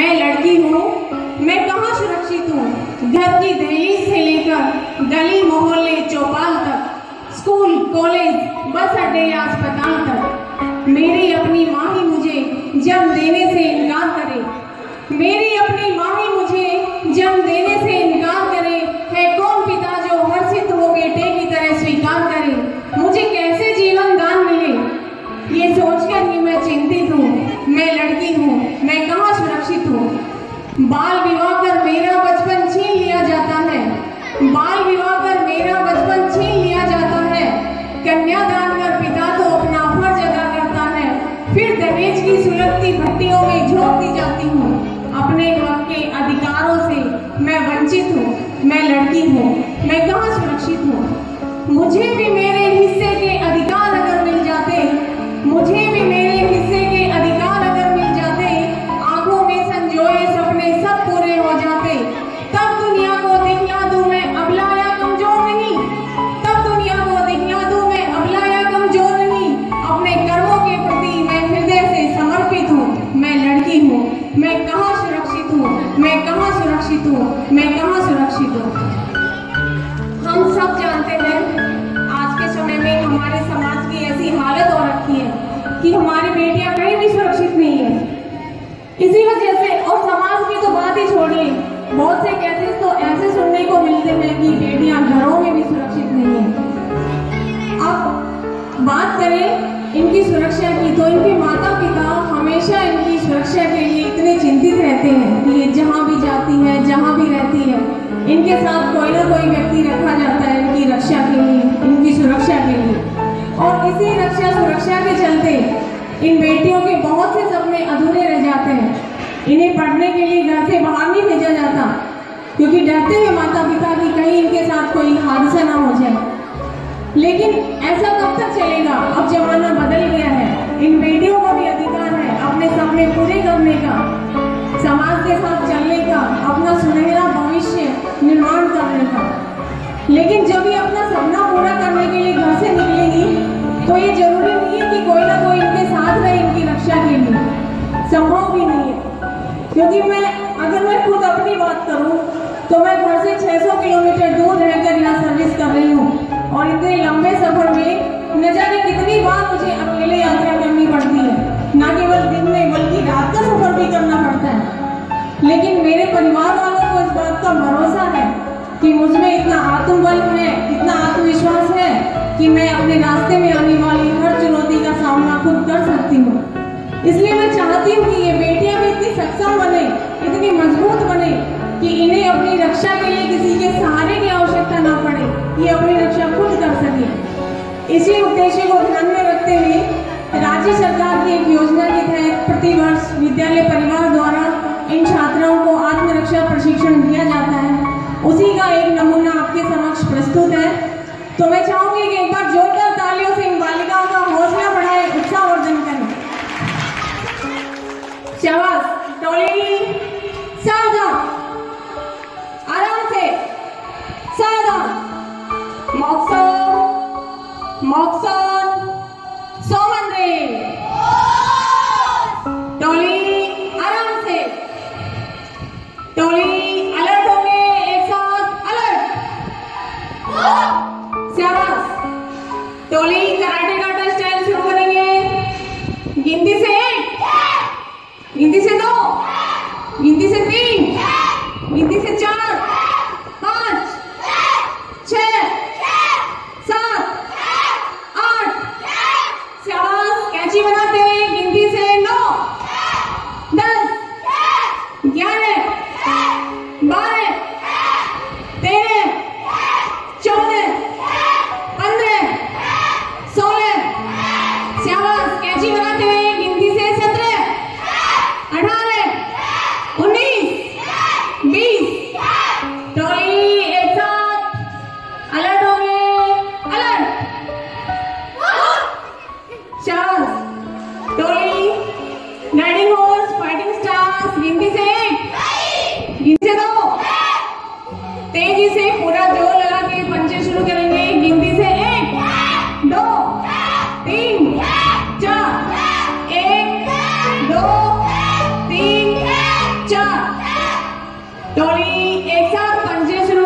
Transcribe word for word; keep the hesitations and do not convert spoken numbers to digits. मैं लड़की हूँ, मैं कहाँ सुरक्षित हूँ। घर की दहलीज से लेकर गली मोहल्ले चौपाल तक, स्कूल कॉलेज बस अड्डे या अस्पताल तक, मेरी अपनी माँ ही मुझे जन्म देने से इनकार करे। मेरी अपनी माँ ही मुझे जन्म देने से इनकार करे। है कौन पिता जो हर्षित हो बेटे की तरह स्वीकार करे। मुझे कैसे जीवन दान मिले, ये सोचकर ही मैं चिंतित हूँ। मैं लड़की हूँ, मैं कहाँ सुरक्षित हूँ। बाल विवाह कर मेरा बचपन छीन लिया जाता है। बाल विवाह कर मेरा बचपन छीन लिया जाता है। कन्यादान कर पिता तो अपना फर्ज अदा करता है, फिर दहेज की सुलगती भट्टियों में झोंक दी जाती हूँ। अपने हक के अधिकारों से मैं वंचित हूँ। मैं लड़की हूँ, मैं कहाँ सुरक्षित हूँ। मुझे भी मेरे हिस्से के अधिकार अगर मिल जाते, मुझे भी मेरे हिस्से के अधिकार अगर मिल जाते, आंखों में संजोए सपने सब पूरे हो जाते, तब दुनिया को दिखला दूं मैं अबला या कमजोर नहीं। तब दुनिया को दिखला दूं मैं अबला या कमजोर नहीं। अपने कर्मों के प्रति मैं हृदय से समर्पित हूँ। मैं लड़की हूँ, मैं कहाँ सुरक्षित हूँ। मैं कहाँ सुरक्षित हूँ। मैं कहाँ सुरक्षित हूँ। हम सब जानते हैं आज के समय में हमारे समाज की ऐसी हालत हो रखी है कि हमारी बेटियां कहीं भी सुरक्षित नहीं है। इसी वजह से, और समाज की तो बात ही छोड़िए, बहुत से केसेस तो ऐसे सुनने को मिलते हैं कि बेटियां घरों में भी सुरक्षित नहीं है। अब बात करें इनकी सुरक्षा की, तो इनके माता पिता हमेशा इनकी सुरक्षा के लिए इतने चिंतित रहते हैं कि ये जहाँ भी जाती है, जहाँ भी रहती है, इनके साथ कोई ना कोई व्यक्ति रखा जाता है इनकी रक्षा के लिए, इनकी सुरक्षा के लिए। और इसी रक्षा सुरक्षा के चलते इन बेटियों के बहुत से सपने अधूरे रह जाते हैं। इन्हें पढ़ने के लिए घर से बाहर नहीं भेजा जाता, क्योंकि डरते हैं माता पिता कि कहीं इनके साथ कोई हादसा ना हो जाए। लेकिन ऐसा कब तक चलेगा। अब जमाना बदल गया है। इन बेटियों को भी अधिकार है अपने सपने पूरे करने का, समाज के साथ चलने का, अपना सुनहरा भविष्य निर्माण करने का। लेकिन जब ये अपना सपना पूरा करने के लिए घर से निकलेगी, तो ये जरूरी नहीं है कि कोई ना कोई इनके साथ रहे इनकी रक्षा के लिए, संभव भी नहीं है। क्योंकि मैं अगर मैं खुद अपनी बात करूं, तो मैं घर से छह सौ किलोमीटर दूर रहकर यहाँ सर्विस कर रही हूँ, और इतने लंबे सफर में न जाने कितनी बार मुझे अकेले यात्रा करनी पड़ती है, न केवल दिन में बल्कि रात का सफर भी करना पड़ता है। लेकिन मेरे परिवार वालों को इस बात का भरोसा है कि मुझमें इतना आत्मबल है, इतना आत्मविश्वास है कि मैं अपने रास्ते में आने वाली हर चुनौती का सामना खुद कर सकती हूँ। इसलिए मैं चाहती हूँ कि ये बेटियाँ भी इतनी सक्षम बने, इतनी मजबूत बने कि इन्हें अपनी रक्षा के लिए किसी के सहारे की आवश्यकता ना पड़े, ये अपनी रक्षा खुद कर सके। इसी उद्देश्य को ध्यान में रखते हुए राज्य सरकार की एक योजना के तहत प्रतिवर्ष विद्यालय परिवार द्वारा इन छात्राओं को आत्मरक्षा प्रशिक्षण दिया जाता है। उसी का एक नमूना आपके समक्ष प्रस्तुत है। तो मैं चाहूंगी कि एक बार जोरदार तालियों से इन बालिकाओं का हौसला बढ़ाए, उत्साहवर्धन करें। शाबाश। टोली सादा, आराम से सादा। मौक्सन मौक्सन सोमन रे। टोली आराम से। टोली अलर्ट होंगे, एक साथ अलर्ट। टोली कराटे काटा स्टाइल शुरू करेंगे। गिनती से एक, गिनती से दो, गिनती से तीन, गिनती से चार, पाँच, छः, सात, आठ। शाबाश। कैंची बनाते हैं। गिनती से नौ, दस, ग्यारह, बारह, तेरह, चौदह, दोनों एक साथ पंजे से